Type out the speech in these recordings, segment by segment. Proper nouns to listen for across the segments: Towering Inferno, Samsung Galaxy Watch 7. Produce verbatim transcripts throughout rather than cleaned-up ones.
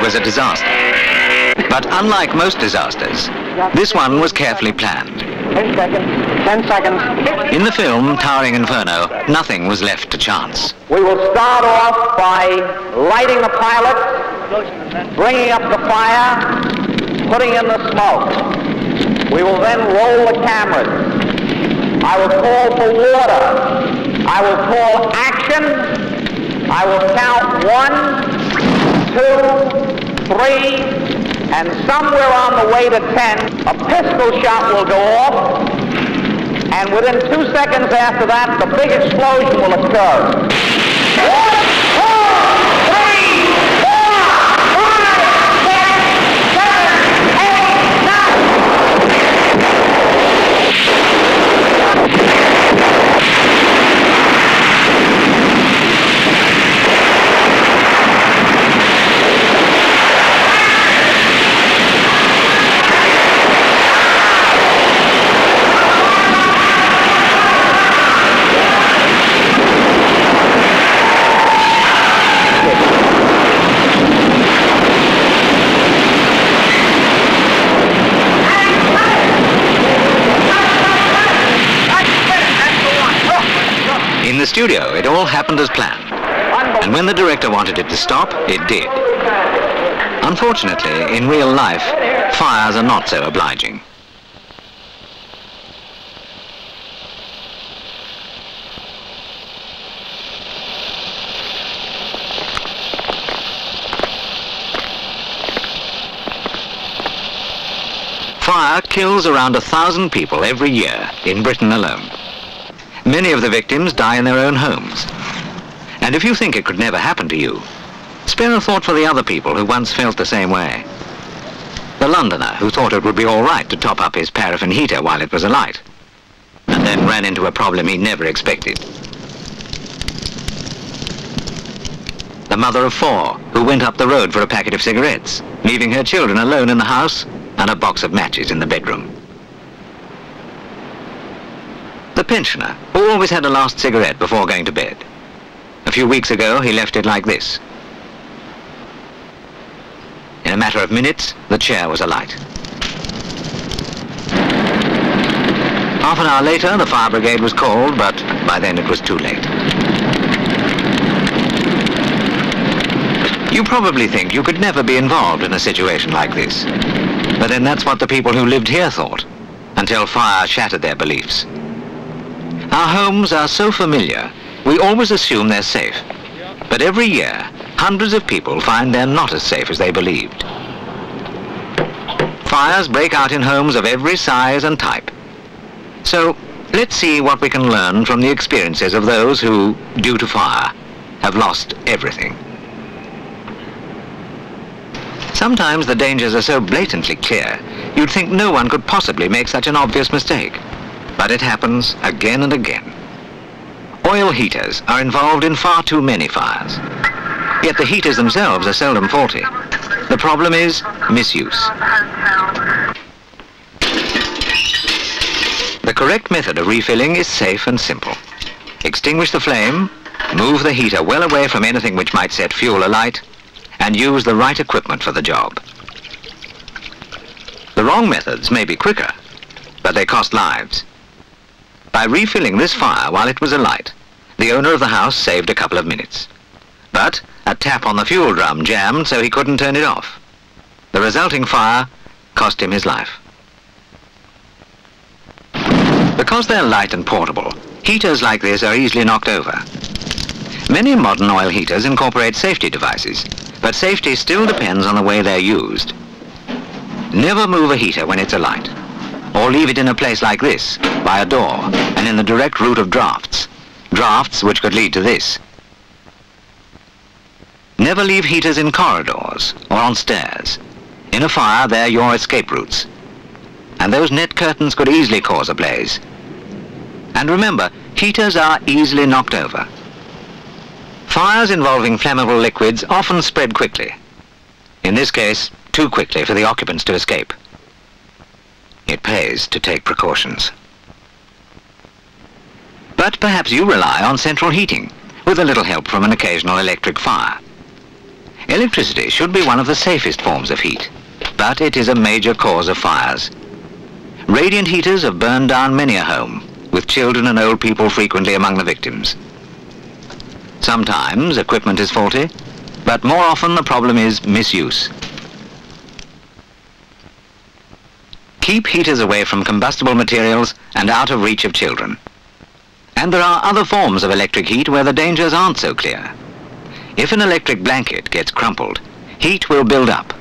It was a disaster. But unlike most disasters, this one was carefully planned. Ten seconds. Ten seconds. In the film Towering Inferno, nothing was left to chance. We will start off by lighting the pilot, bringing up the fire, putting in the smoke. We will then roll the cameras. I will call for water. I will call action. I will count one, two, three, and somewhere on the way to ten, a pistol shot will go off, and within two seconds after that, the big explosion will occur. One, two, three, four, five, six, seven, eight, nine. In the studio, it all happened as planned. And when the director wanted it to stop, it did. Unfortunately, in real life, fires are not so obliging. Fire kills around a thousand people every year in Britain alone. Many of the victims die in their own homes. And if you think it could never happen to you, spare a thought for the other people who once felt the same way. The Londoner who thought it would be all right to top up his paraffin heater while it was alight, and then ran into a problem he never expected. The mother of four who went up the road for a packet of cigarettes, leaving her children alone in the house and a box of matches in the bedroom. The pensioner always had a last cigarette before going to bed. A few weeks ago, he left it like this. In a matter of minutes, the chair was alight. Half an hour later, the fire brigade was called, but by then it was too late. You probably think you could never be involved in a situation like this. But then that's what the people who lived here thought, until fire shattered their beliefs. Our homes are so familiar, we always assume they're safe. But every year, hundreds of people find they're not as safe as they believed. Fires break out in homes of every size and type. So, let's see what we can learn from the experiences of those who, due to fire, have lost everything. Sometimes the dangers are so blatantly clear, you'd think no one could possibly make such an obvious mistake. But it happens again and again. Oil heaters are involved in far too many fires. Yet the heaters themselves are seldom faulty. The problem is misuse. The correct method of refilling is safe and simple. Extinguish the flame, move the heater well away from anything which might set fuel alight, and use the right equipment for the job. The wrong methods may be quicker, but they cost lives. By refilling this fire while it was alight, the owner of the house saved a couple of minutes. But a tap on the fuel drum jammed so he couldn't turn it off. The resulting fire cost him his life. Because they're light and portable, heaters like this are easily knocked over. Many modern oil heaters incorporate safety devices, but safety still depends on the way they're used. Never move a heater when it's alight, or leave it in a place like this, by a door, and in the direct route of drafts. Drafts which could lead to this. Never leave heaters in corridors or on stairs. In a fire, they're your escape routes. And those net curtains could easily cause a blaze. And remember, heaters are easily knocked over. Fires involving flammable liquids often spread quickly. In this case, too quickly for the occupants to escape. It pays to take precautions. But perhaps you rely on central heating, with a little help from an occasional electric fire. Electricity should be one of the safest forms of heat, but it is a major cause of fires. Radiant heaters have burned down many a home, with children and old people frequently among the victims. Sometimes equipment is faulty, but more often the problem is misuse. Keep heaters away from combustible materials and out of reach of children. And there are other forms of electric heat where the dangers aren't so clear. If an electric blanket gets crumpled, heat will build up.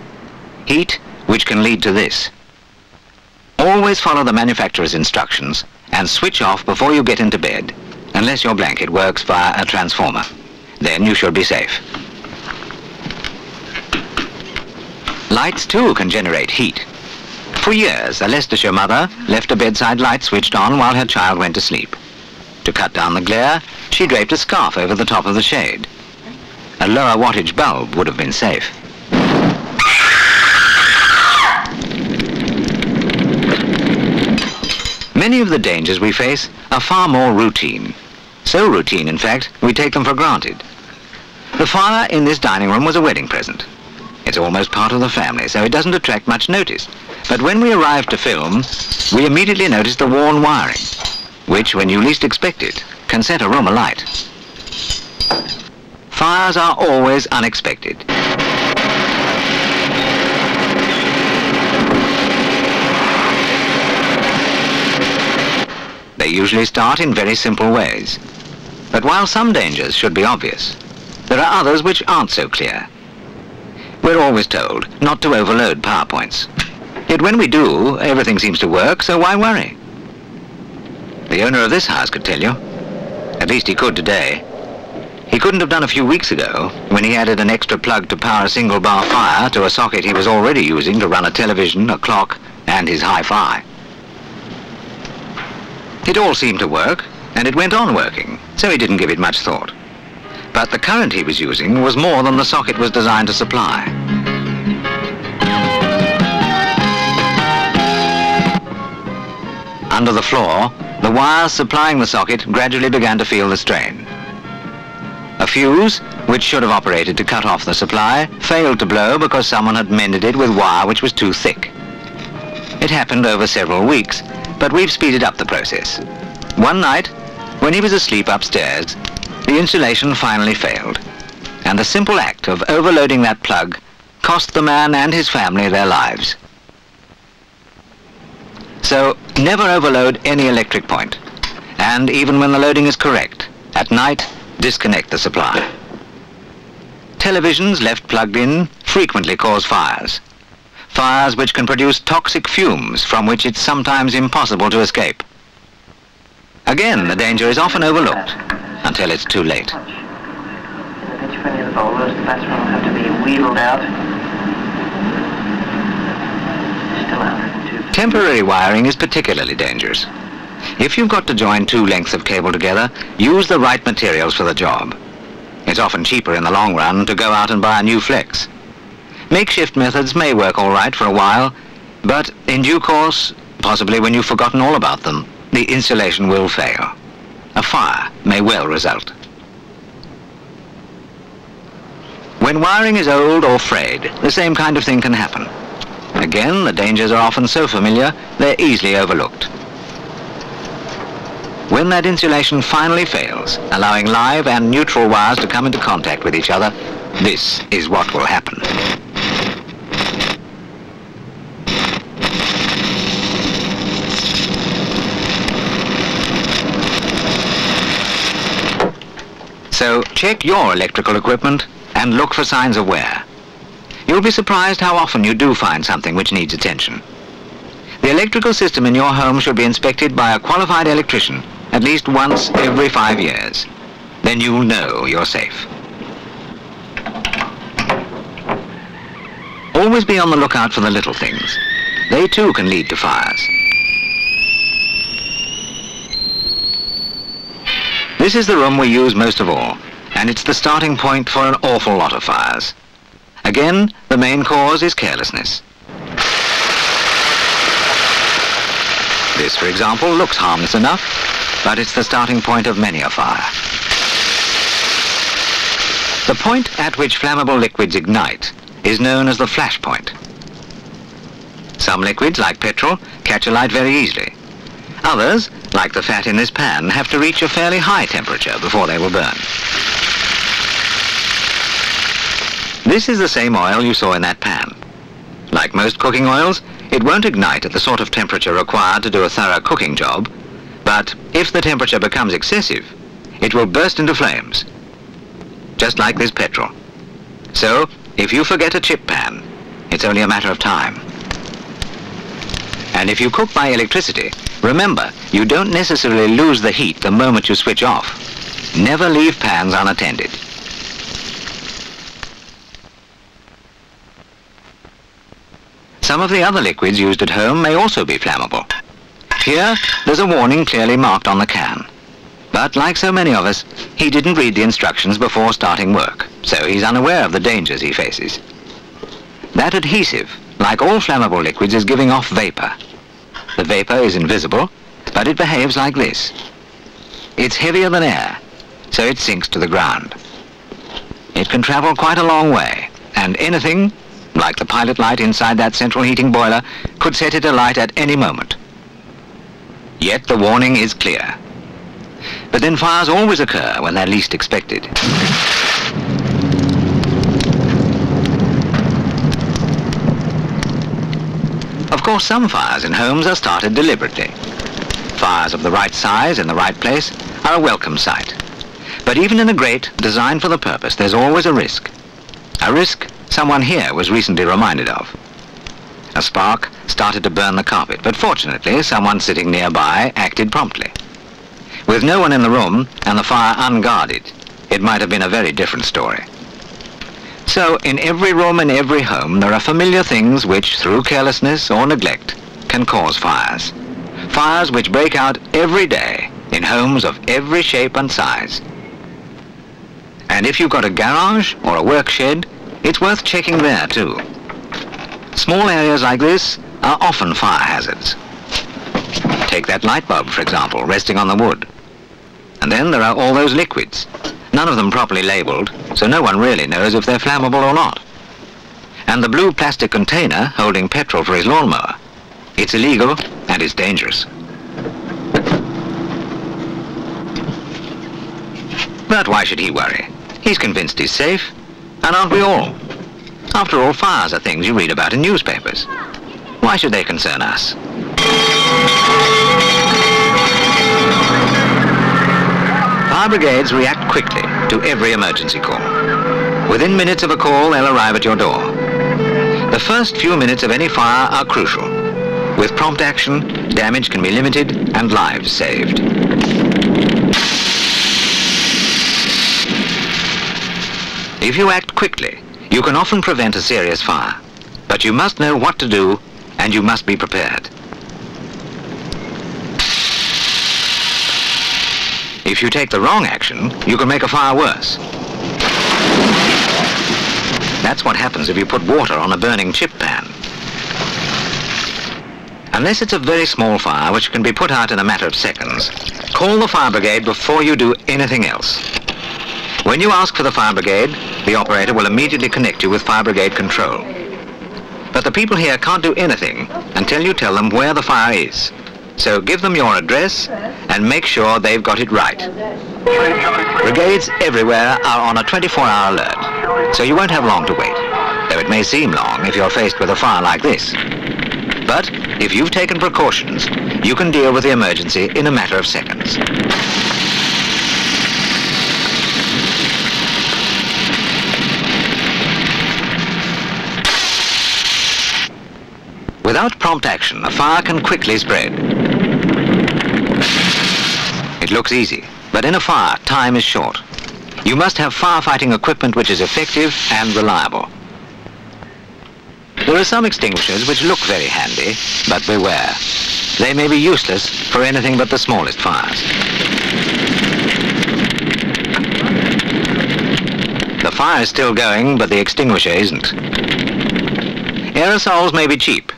Heat which can lead to this. Always follow the manufacturer's instructions and switch off before you get into bed, unless your blanket works via a transformer. Then you should be safe. Lights too can generate heat. For years, a Leicestershire mother left a bedside light switched on while her child went to sleep. To cut down the glare, she draped a scarf over the top of the shade. A lower wattage bulb would have been safe. Many of the dangers we face are far more routine. So routine, in fact, we take them for granted. The fire in this dining room was a wedding present. It's almost part of the family, so it doesn't attract much notice. But when we arrived to film, we immediately noticed the worn wiring, which, when you least expect it, can set a room alight. Fires are always unexpected. They usually start in very simple ways. But while some dangers should be obvious, there are others which aren't so clear. We're always told not to overload PowerPoints. Yet when we do, everything seems to work, so why worry? The owner of this house could tell you. At least he could today. He couldn't have done a few weeks ago, when he added an extra plug to power a single bar fire to a socket he was already using to run a television, a clock, and his hi-fi. It all seemed to work, and it went on working, so he didn't give it much thought. But the current he was using was more than the socket was designed to supply. Under the floor, the wires supplying the socket gradually began to feel the strain. A fuse, which should have operated to cut off the supply, failed to blow because someone had mended it with wire which was too thick. It happened over several weeks, but we've speeded up the process. One night, when he was asleep upstairs, the insulation finally failed, and the simple act of overloading that plug cost the man and his family their lives. So, never overload any electric point, and even when the loading is correct, at night, disconnect the supply. Televisions left plugged in frequently cause fires. Fires which can produce toxic fumes from which it's sometimes impossible to escape. Again, the danger is often overlooked until it's too late. For any of the bowlers, the batsmen will have to be wheedled out. Still one oh two. Temporary wiring is particularly dangerous. If you've got to join two lengths of cable together, use the right materials for the job. It's often cheaper in the long run to go out and buy a new flex. Makeshift methods may work all right for a while, but in due course, possibly when you've forgotten all about them, the insulation will fail. A fire may well result. When wiring is old or frayed, the same kind of thing can happen. Again, the dangers are often so familiar, they're easily overlooked. When that insulation finally fails, allowing live and neutral wires to come into contact with each other, this is what will happen. So check your electrical equipment and look for signs of wear. You'll be surprised how often you do find something which needs attention. The electrical system in your home should be inspected by a qualified electrician at least once every five years. Then you'll know you're safe. Always be on the lookout for the little things. They too can lead to fires. This is the room we use most of all, and it's the starting point for an awful lot of fires. Again, the main cause is carelessness. This, for example, looks harmless enough, but it's the starting point of many a fire. The point at which flammable liquids ignite is known as the flash point. Some liquids, like petrol, catch alight very easily. Others, like the fat in this pan, have to reach a fairly high temperature before they will burn. This is the same oil you saw in that pan. Like most cooking oils, it won't ignite at the sort of temperature required to do a thorough cooking job, but if the temperature becomes excessive, it will burst into flames, just like this petrol. So, if you forget a chip pan, it's only a matter of time. And if you cook by electricity, remember, you don't necessarily lose the heat the moment you switch off. Never leave pans unattended. Some of the other liquids used at home may also be flammable. Here, there's a warning clearly marked on the can. But like so many of us, he didn't read the instructions before starting work, so he's unaware of the dangers he faces. That adhesive, like all flammable liquids, is giving off vapor. The vapor is invisible, but it behaves like this. It's heavier than air, so it sinks to the ground. It can travel quite a long way, and anything, like the pilot light inside that central heating boiler, could set it alight at any moment. Yet the warning is clear. But then fires always occur when they're least expected. Of course, some fires in homes are started deliberately. Fires of the right size in the right place are a welcome sight. But even in a grate designed for the purpose, there's always a risk. A risk someone here was recently reminded of. A spark started to burn the carpet, but fortunately, someone sitting nearby acted promptly. With no one in the room and the fire unguarded, it might have been a very different story. So, in every room and every home, there are familiar things which, through carelessness or neglect, can cause fires. Fires which break out every day in homes of every shape and size. And if you've got a garage or a work shed, it's worth checking there too. Small areas like this are often fire hazards. Take that light bulb, for example, resting on the wood. And then there are all those liquids, none of them properly labelled, so no one really knows if they're flammable or not. And the blue plastic container holding petrol for his lawnmower. It's illegal and it's dangerous. But why should he worry? He's convinced he's safe, and aren't we all? After all, fires are things you read about in newspapers. Why should they concern us? Fire brigades react quickly to every emergency call. Within minutes of a call, they'll arrive at your door. The first few minutes of any fire are crucial. With prompt action, damage can be limited and lives saved. If you act quickly, you can often prevent a serious fire, but you must know what to do and you must be prepared. If you take the wrong action, you can make a fire worse. That's what happens if you put water on a burning chip pan. Unless it's a very small fire which can be put out in a matter of seconds, call the fire brigade before you do anything else. When you ask for the fire brigade, the operator will immediately connect you with fire brigade control. But the people here can't do anything until you tell them where the fire is. So give them your address and make sure they've got it right. Brigades everywhere are on a twenty-four hour alert, so you won't have long to wait, though it may seem long if you're faced with a fire like this. But if you've taken precautions, you can deal with the emergency in a matter of seconds. Without prompt action, a fire can quickly spread. It looks easy, but in a fire, time is short. You must have firefighting equipment which is effective and reliable. There are some extinguishers which look very handy, but beware. They may be useless for anything but the smallest fires. The fire is still going, but the extinguisher isn't. Aerosols may be cheap,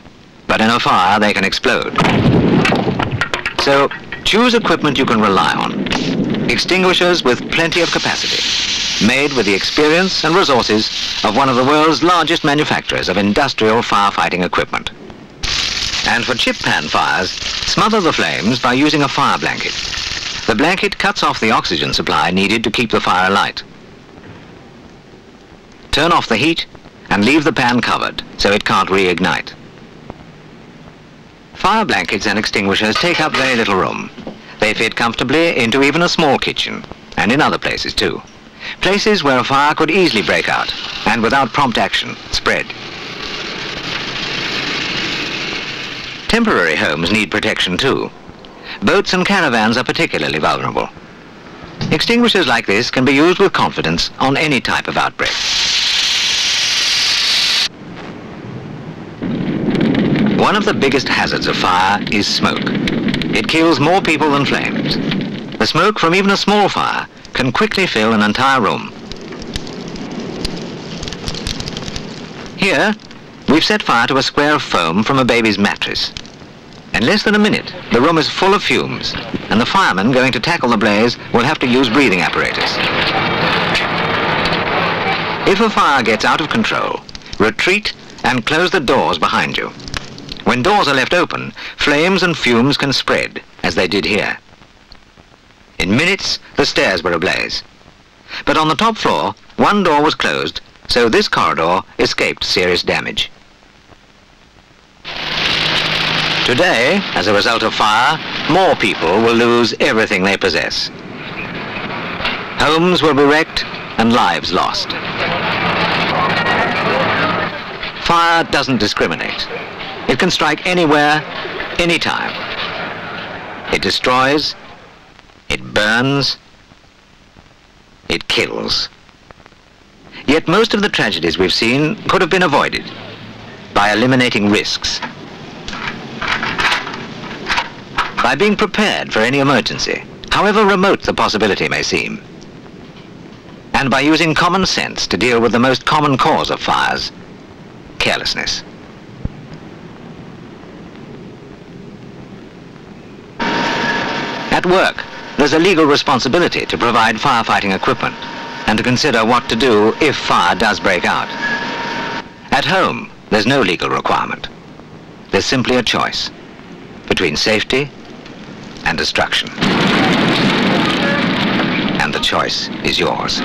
but in a fire, they can explode. So, choose equipment you can rely on. Extinguishers with plenty of capacity. made with the experience and resources of one of the world's largest manufacturers of industrial firefighting equipment. And for chip pan fires, smother the flames by using a fire blanket. The blanket cuts off the oxygen supply needed to keep the fire alight. Turn off the heat and leave the pan covered so it can't reignite. Fire blankets and extinguishers take up very little room. They fit comfortably into even a small kitchen, and in other places too. Places where a fire could easily break out and without prompt action spread. Temporary homes need protection too. Boats and caravans are particularly vulnerable. Extinguishers like this can be used with confidence on any type of outbreak. One of the biggest hazards of fire is smoke. It kills more people than flames. The smoke from even a small fire can quickly fill an entire room. Here, we've set fire to a square of foam from a baby's mattress. In less than a minute, the room is full of fumes, and the firemen going to tackle the blaze will have to use breathing apparatus. If a fire gets out of control, retreat and close the doors behind you. When doors are left open, flames and fumes can spread, as they did here. In minutes, the stairs were ablaze. But on the top floor, one door was closed, so this corridor escaped serious damage. Today, as a result of fire, more people will lose everything they possess. Homes will be wrecked and lives lost. Fire doesn't discriminate. It can strike anywhere, anytime. It destroys, it burns, it kills. Yet most of the tragedies we've seen could have been avoided by eliminating risks, by being prepared for any emergency, however remote the possibility may seem, and by using common sense to deal with the most common cause of fires, carelessness. At work, there's a legal responsibility to provide firefighting equipment and to consider what to do if fire does break out. At home, there's no legal requirement. There's simply a choice between safety and destruction. And the choice is yours.